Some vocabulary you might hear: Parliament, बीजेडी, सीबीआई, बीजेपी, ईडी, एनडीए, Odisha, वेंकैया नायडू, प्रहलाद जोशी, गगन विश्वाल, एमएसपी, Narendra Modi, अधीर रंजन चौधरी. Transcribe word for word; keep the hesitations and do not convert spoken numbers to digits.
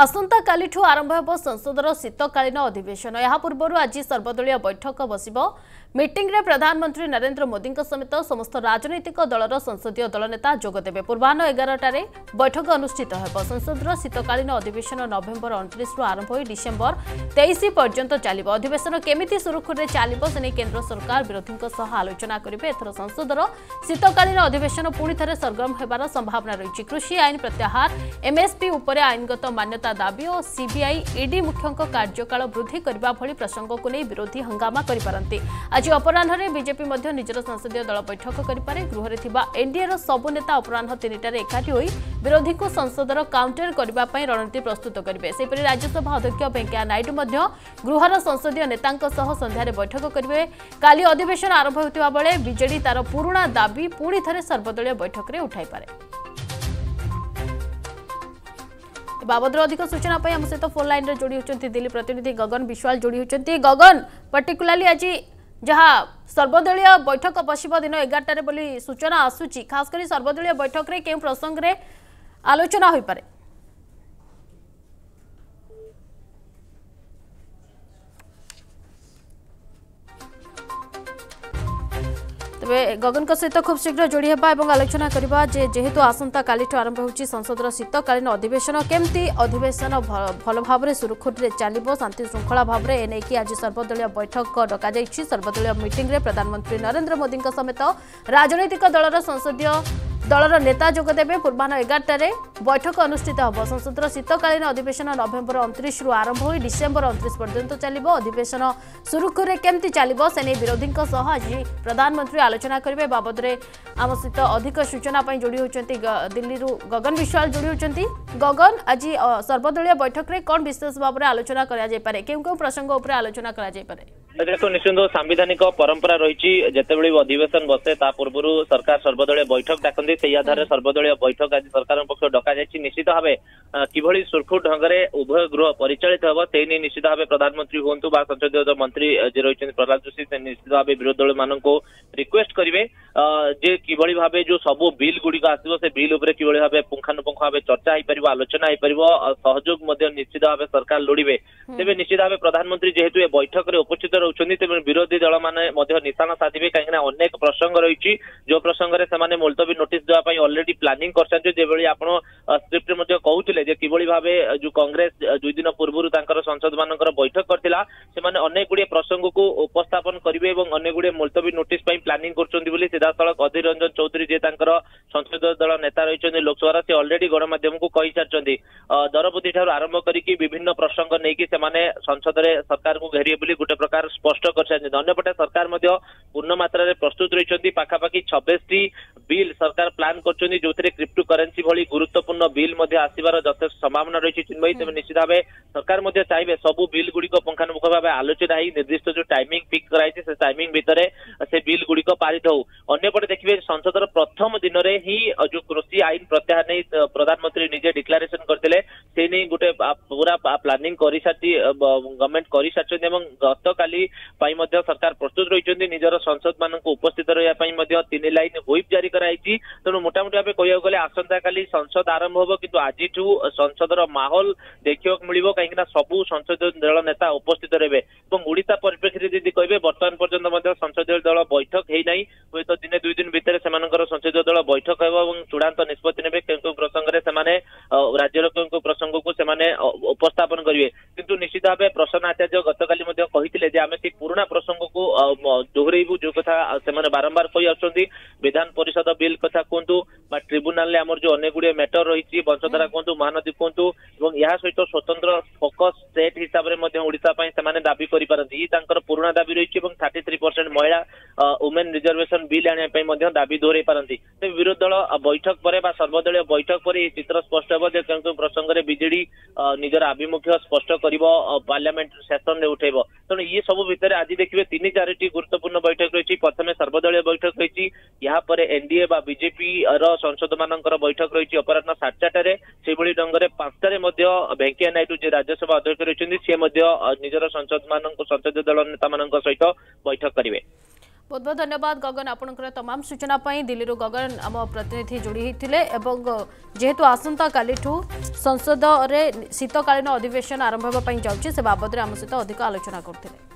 आसंता कालिठु आरंभ हेब संसदर शीतकालीन अधिवेशन। यहा पूर्व आज सर्वदलीय बैठक बसिबो। मीटिंग रे प्रधानमंत्री नरेंद्र मोदी समेत समस्त राजनीतिक दलर संसदीय दल नेता जोग देबे। पूर्वाहन एगारटार बैठक अनुष्ठित हेब। संसदर शीतकालीन अधिवेशन नवेम्बर उनतीस रु आरंभ होई डिसेम्बर तेईस पर्यंत चलिबो। अधिवेशन केमिति सुरखुरे चलिबो सेने केंद्र सरकार विरोधींक सह आलोचना करिबे। एथर संसदर शीतकालीन अधिवेशन पुणी थरे सरगरम हेबार संभावना रहिछि। कृषि आईन प्रत्याहार एमएसपी उपरे आईनगत मान्यता दाबी और सीबीआई ईडी मुख्यों कार्यकाल वृद्धि करने भली प्रसंग को नहीं विरोधी हंगामा करिपारंती। आज अपराह्न बीजेपी मध्य निजर संसदीय दल बैठक करिपारे। गृहरे थिबा एनडीएर सबु नेता अपराह्न तीनटारे एकाठी होई विरोधी को संसदर काउंटर करबा पई रणनीति प्रस्तुत करिवे। सेपरि राज्यसभा अध्यक्ष वेंकैया नायडू मध्य गृहर संसदीय नेतांक सह संध्यारे बैठक करिवे। काली अधिवेशन आरंभ होतिबा बेले बीजेडी तार पुराणा दाबी पुणी थरे सर्वदलीय बैठक रे उठाई पारे। बाबद अधिक सूचना हम सहित फोन लाइन जोड़ी होती दिल्ली प्रतिनिधि गगन विश्वाल जोड़ी होती। गगन, पर्टिकुलाली आज जहाँ सर्वदलीय बैठक बस दिन एगारटार सूचना आसूची, खास कर सर्वदलीय बैठक रे के प्रसंग रे आलोचना हो पारे? तेज गगन का सहित खूब शीघ्र जोड़ी होगा और आलोचना करवा जे जेहेतु आसंता कालीठू आरंभ हो संसदर शीतकालीन अधिवेशन। केमती अधिवेशन भल भाव सुरखुरी चलो शांति श्रृंखला भाव में एने की आज सर्वदलीय बैठक डक। सर्वदलीय मीटिंग रे प्रधानमंत्री नरेंद्र मोदी समेत राजनीतिक दलर संसदीय दलर नेता जोगदेवे। पूर्वाहन एगारटार बैठक अनुष्ठित होब। संसदर शीतकालीन अधिवेशन नवेम्बर उनतीस रु आरंभ हो डिसेम्बर उनतीस पर्यंत चलिबो। अधिवेशन सुरुखुरे केमती चलिबो सेने विरोधी सह आज प्रधानमंत्री आलोचना करिवे। बाबद रे आम सहित अधिक सूचना पई जोड़ी होचंती दिल्ली रु गगन विश्वाल जोड़ी होचंती। गगन, आज सर्वदलीय बैठक रे कोन विशेष भाव में आलोचना करा जाय पारे? केउ केउ प्रसंग उपर आलोचना करा जाय पारे? देखो, निश्चिंत सांविधानिक परंपरा रही जितेबले अधिवेशन बसे ता पूर्व सरकार सर्वदलीय बैठक डाकती। से आधार सर्वदलीय बैठक आज सरकार पक्ष डक। निश्चित भाव किभली सुरखुर ढंगे उभय गृह परिचालित होब से नहीं निश्चित भाव प्रधानमंत्री हूँ बा संसदीय मंत्री जी रही प्रहलाद जोशी से निश्चित भाव विरोधी दल मान रिक्वेस्ट करेंगे जे कि भाव जो सबू बिल गुड़िक आसो से बिल उपर कि भाव पुंखानुपुंख भाव चर्चा हो पार, आलोचना हो पार, सहयोग निश्चित भाव सरकार लोड़े। तेज निश्चित भाव प्रधानमंत्री जेहेतु ए बैठक में उपस्थित तेज विरोधी दल मैंने निशाना साधे कहीं अनेक प्रसंग रही जो प्रसंग से मुलतवी नोटिस देवाई अलरेडी प्लानिंग करते कहते कि भाव जो कांग्रेस दुई दिन पूर्व संसद मान बैठक करता से गुड़े प्रसंग को उपस्थापन करेंगे और अनेक गुड़े मुलतवी नोटिस प्लानिंग कर सीधासख अधीर रंजन चौधरी जी संसदीय दल नेता रही लोकसभा से अलरेडी गणमाध्यम को कही सारी दरपति ठार आरंभ करके विभिन्न प्रसंग नहीं संसद में सरकार को घेरिए बोली गोटे प्रकार स्पष्ट कर। अन्यपटे सरकार पूर्ण मात्रा प्रस्तुत रही पाखापाखि छब्बीस टी बिल सरकार प्लान कर जो क्रिप्टो करेन्सी भली गुरुत्वपूर्ण बिल आसबार जथेष संभावना रही चिन्मयी। तेज निश्चित भाव सरकार चाहिए सबू बिल गुड़िक पुंखानुपुख भाव आलोचना हो निर्दिष्ट जो टाइमिंग फिक्स कराई से टाइमिंग भितर से बिल गुड़िक पारित हो। अंपटे देखिए संसदर प्रथम दिन में ही जो कृषि आईन प्रत्याहार नहीं प्रधानमंत्री निजे डिक्लारेसन करते से नहीं गोटे पूरा प्लानिंग कर सारी गवर्नमेंट कर सारी गत काली सरकार प्रस्तुत रही निजर संसद मान उपस्थित रही लाइन व्हिप जारी कराई। तेणु मोटामोटी भाव कह गले आसंता काली संसद आरंभ होब कि आज संसदर माहौल देखा मिल कहीं सबू संसदीय दल नेता उपस्थित रहे। ओडिशा परिप्रेक्षी जी कहे बर्तमान पर्यटन संसदीय दल बैठक है ना, हे तो दिने दुई दिन भितर से संसदीय दल बैठक हो चूड़ांत निष्पत्ति ने क्यों प्रसंग से राज्यर क्यों प्रसंग को उपस्थापन करेंगे। किंतु निश्चित भाव प्रसन्न आचार्य गत काली आम से पुराणा प्रसंग को दोहरेबू जो कथा से बारंबार कही आसुच्च विधान परिषद बिल कथा कहतु बा ट्रिब्यूनाल आमर जो अनेक गुड़े मैटर रही वंशधारा कहतु महानदी कहतु और या सहित स्वतंत्र फोकस स्टेट हिसाब से ओडिशा पई से दाबी करपारती। ये पुराणा दाबी रही थर्टी थ्री परसेंट महिला वुमेन रिजर्वेशन बिल आने दाबी दोहराई पारती। तेज विरोधी दल बैठक पर सर्वदलीय बैठक पर यह चित्र स्पष्ट हो क्यों क्यों प्रसंग में बीजेडी निजर आभिमुख्य स्पष्ट कर पार्लियामेंट सेसन में उठेब। तेणु ये सब भितर आज देखिए तीन चार गुरुत्वपूर्ण बैठक रही। प्रथम सर्वदलीय बैठक रही, यापर एनडीए बा बीजेपी संसद मान बैठक रही अपराह्न साढ़े चारटे से ढंगे पांचटे वेंकैया नायडू जी राज्यसभा अध्यक्ष रही निजर संसद मान संसदीय दल नेता मान सहित बैठक करेंगे। बहुत बहुत धन्यवाद गगन आपणकर तमाम सूचना पाई दिल्ली रो गगन आम प्रतिनिधि जोड़ी होते एवं जेहेतु आसंता काली संसद रे शीतकालीन अधिवेशन आरंभ होगा से बाबद आम सहित अधिक आलोचना करते।